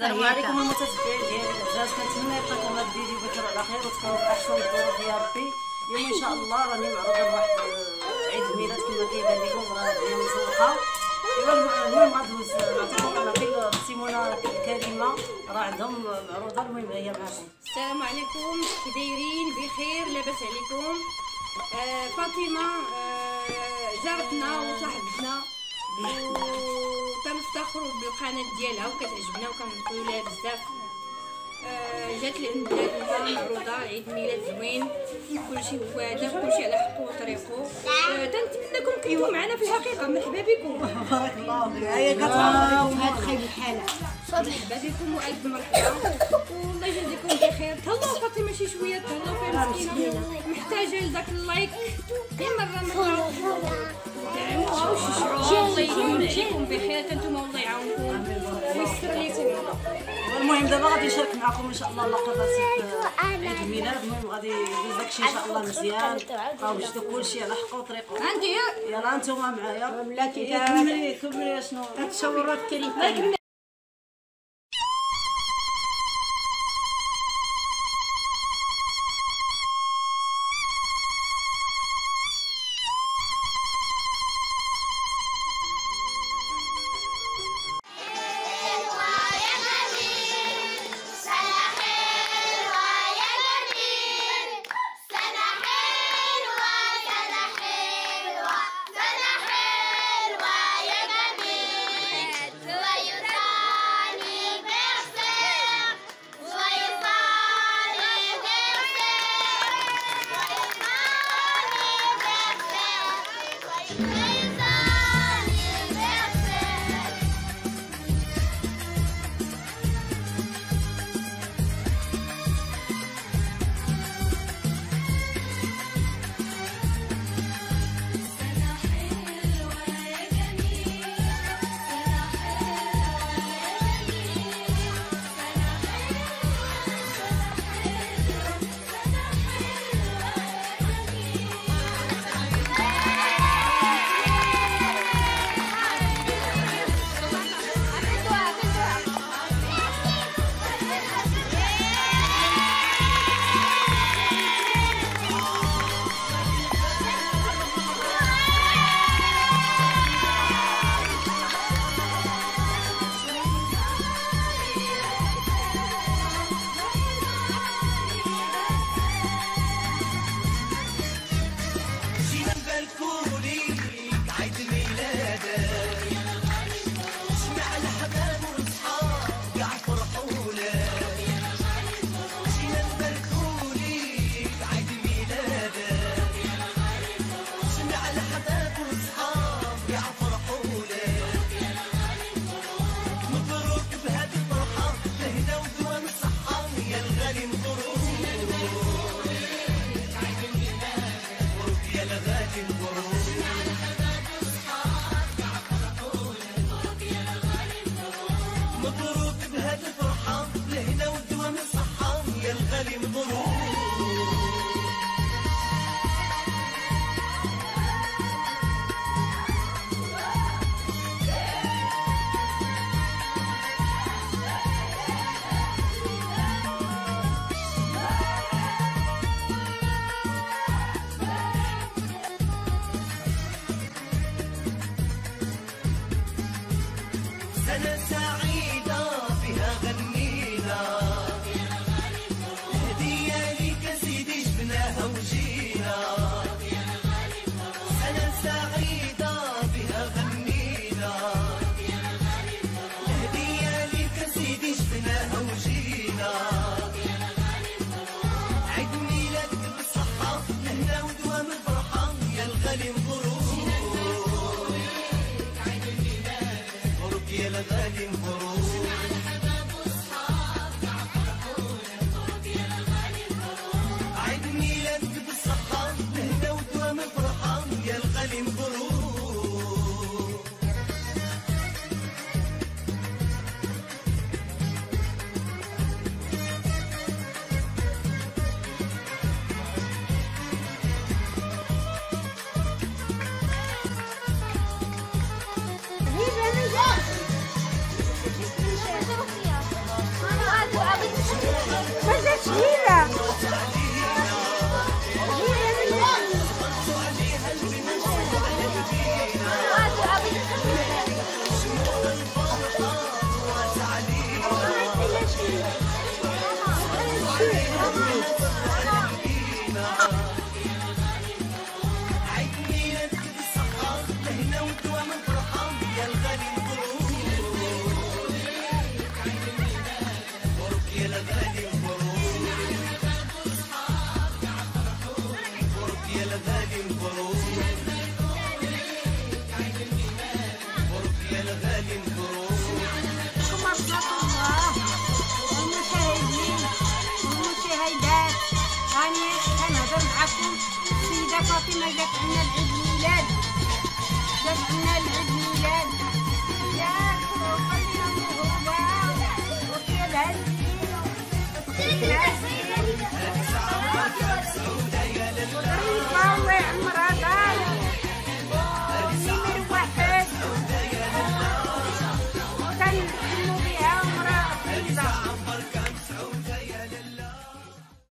السلام عليكم المتابعين ديال العزاز، كنتمنى يعطيكم هذا الفيديو بخير وعلى خير وتكونوا بأحسن الظروف يا ربي. اليوم ان شاء الله راني معرضه لواحد عيد ميلاد كما كيبان لكم، راه ديال مسوقه. ايوا المهم غندوز نعطيكم انا ديال سيمونه كريمه، راه عندهم معروضه. المهم هي معكم. السلام عليكم، كدايرين بخير؟ لاباس عليكم؟ فاطمه جارتنا وصاحبتنا وتنفتخروا بالقناه ديالها وكتعجبنا وكنقولوا لها بزاف. جات لعند بلادنا معروضه عيد ميلاد زوين، كلشي هو هذا، كلشي على حقه وطريقه. تنتمنىكم تكونوا معنا في الحقيقه. مرحبا بكم، بارك الله فيك. هيا كتعرفوا في هذا الخير الحاله، مرحبا بكم والف مرحبا، والله يجازيكم بخير. تهلاو فاطمه شي شويه، تهلاو فيها مسكينه محتاجه لذاك اللايك غير مره دعموها وشجعوها. الله يديم عليكم بخير نتوما، والله يعاونكم ويسر ليكم. المهم دابا غادي نشارك معكم ان شاء الله لقطات عيد الميلاد. المهم غادي ندوز داكشي ان شاء الله مزيان، راه وجدوا كلشي على حقه وطريقه. عندي يلاه نتوما معايا بلاتي، كملي كملي شنو التصورات كريمه. ما جات عندنا العيد